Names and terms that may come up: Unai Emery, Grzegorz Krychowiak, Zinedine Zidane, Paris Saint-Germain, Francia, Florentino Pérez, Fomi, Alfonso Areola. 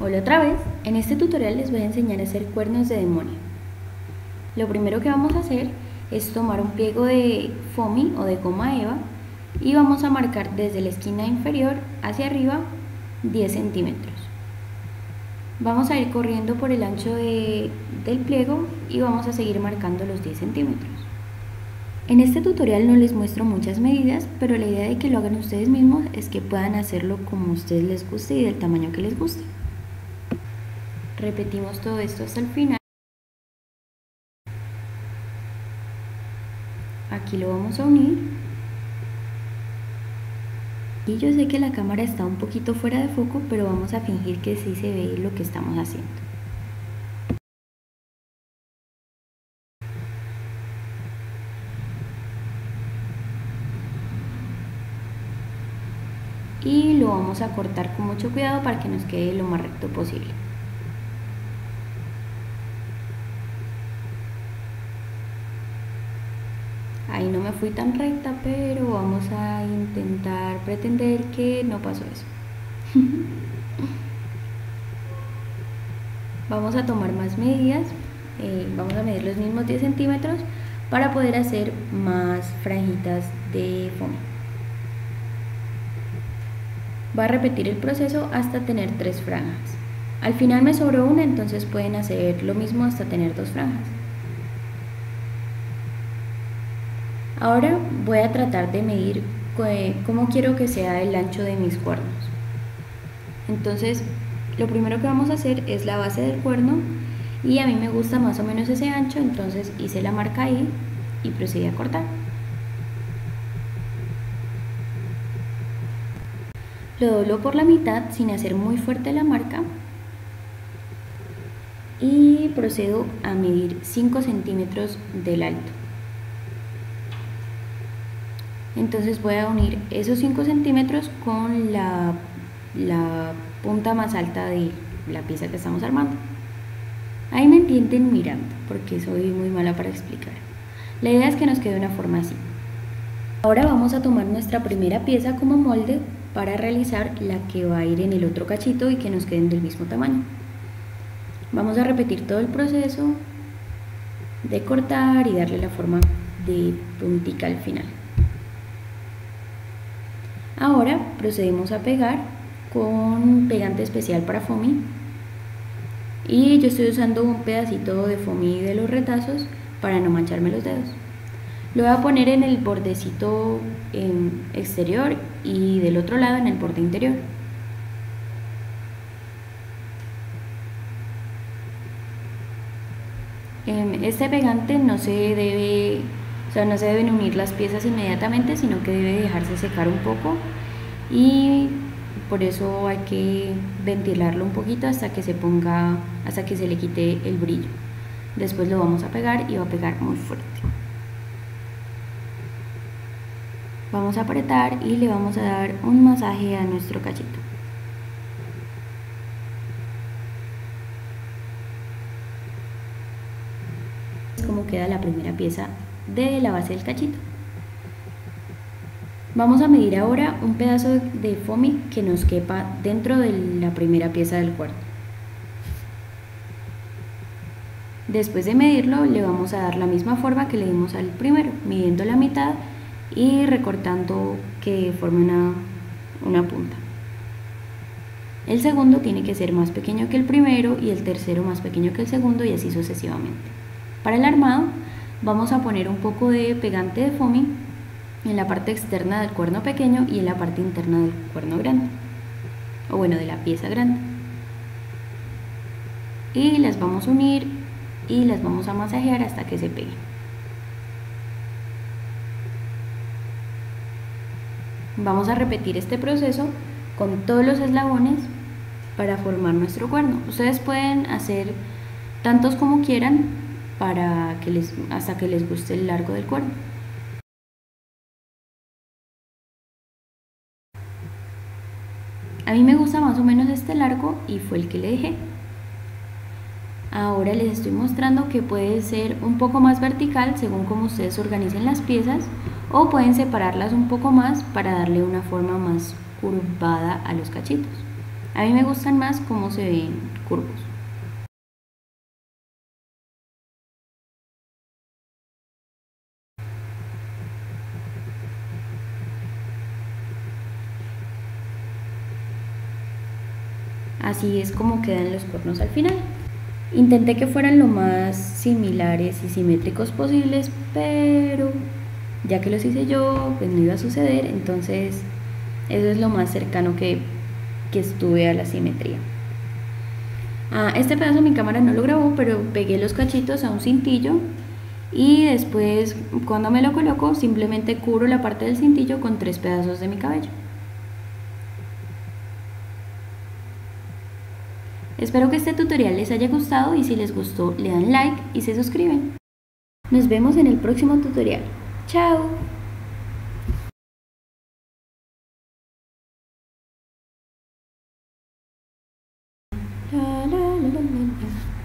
Hola otra vez, en este tutorial les voy a enseñar a hacer cuernos de demonio. Lo primero que vamos a hacer es tomar un pliego de Fomi o de goma eva y vamos a marcar desde la esquina inferior hacia arriba 10 centímetros. Vamos a ir corriendo por el ancho del pliego y vamos a seguir marcando los 10 centímetros. En este tutorial no les muestro muchas medidas, pero la idea de que lo hagan ustedes mismos es que puedan hacerlo como a ustedes les guste y del tamaño que les guste. Repetimos todo esto hasta el final. Aquí lo vamos a unir. Y yo sé que la cámara está un poquito fuera de foco, pero vamos a fingir que sí se ve lo que estamos haciendo. Y lo vamos a cortar con mucho cuidado para que nos quede lo más recto posible. Ahí no me fui tan recta, pero vamos a intentar pretender que no pasó eso. Vamos a tomar más medidas, vamos a medir los mismos 10 centímetros para poder hacer más franjitas de foamy. Va a repetir el proceso hasta tener 3 franjas. Al final me sobró una, entonces pueden hacer lo mismo hasta tener 2 franjas. Ahora voy a tratar de medir cómo quiero que sea el ancho de mis cuernos. Entonces, lo primero que vamos a hacer es la base del cuerno y a mí me gusta más o menos ese ancho, entonces hice la marca ahí y procedí a cortar. Lo doblo por la mitad sin hacer muy fuerte la marca y procedo a medir 5 centímetros del alto. Entonces voy a unir esos 5 centímetros con la punta más alta de la pieza que estamos armando. Ahí me entienden mirando, porque soy muy mala para explicar. La idea es que nos quede una forma así. Ahora vamos a tomar nuestra primera pieza como molde para realizar la que va a ir en el otro cachito y que nos queden del mismo tamaño. Vamos a repetir todo el proceso de cortar y darle la forma de puntica al final. Ahora procedemos a pegar con pegante especial para Fomi, y yo estoy usando un pedacito de Fomi de los retazos para no mancharme los dedos. Lo voy a poner en el bordecito exterior y del otro lado en el borde interior. Este pegante no se deben unir las piezas inmediatamente, sino que debe dejarse secar un poco, y por eso hay que ventilarlo un poquito hasta que se le quite el brillo. Después lo vamos a pegar y va a pegar muy fuerte. Vamos a apretar y le vamos a dar un masaje a nuestro cachito. Es como queda la primera pieza de la base del cachito. Vamos a medir ahora un pedazo de Fomi que nos quepa dentro de la primera pieza del cuerno. Después de medirlo, le vamos a dar la misma forma que le dimos al primero, midiendo la mitad y recortando que forme una punta. El segundo tiene que ser más pequeño que el primero y el tercero más pequeño que el segundo, y así sucesivamente. Para el armado vamos a poner un poco de pegante de Fomi en la parte externa del cuerno pequeño y en la parte interna del cuerno grande, o bueno, de la pieza grande, y las vamos a unir y las vamos a masajear hasta que se peguen. Vamos a repetir este proceso con todos los eslabones para formar nuestro cuerno. Ustedes pueden hacer tantos como quieran hasta que les guste el largo del cuerno. A mí me gusta más o menos este largo y fue el que le dejé. Ahora les estoy mostrando que puede ser un poco más vertical según como ustedes organicen las piezas, o pueden separarlas un poco más para darle una forma más curvada a los cachitos. A mí me gustan más cómo se ven curvos. Así es como quedan los cuernos al final. Intenté que fueran lo más similares y simétricos posibles, pero ya que los hice yo, pues no iba a suceder, entonces eso es lo más cercano que estuve a la simetría. Este pedazo mi cámara no lo grabó, pero pegué los cachitos a un cintillo y después, cuando me lo coloco, simplemente cubro la parte del cintillo con 3 pedazos de mi cabello. Espero que este tutorial les haya gustado y si les gustó le dan like y se suscriben. Nos vemos en el próximo tutorial. ¡Chao! La la la la la.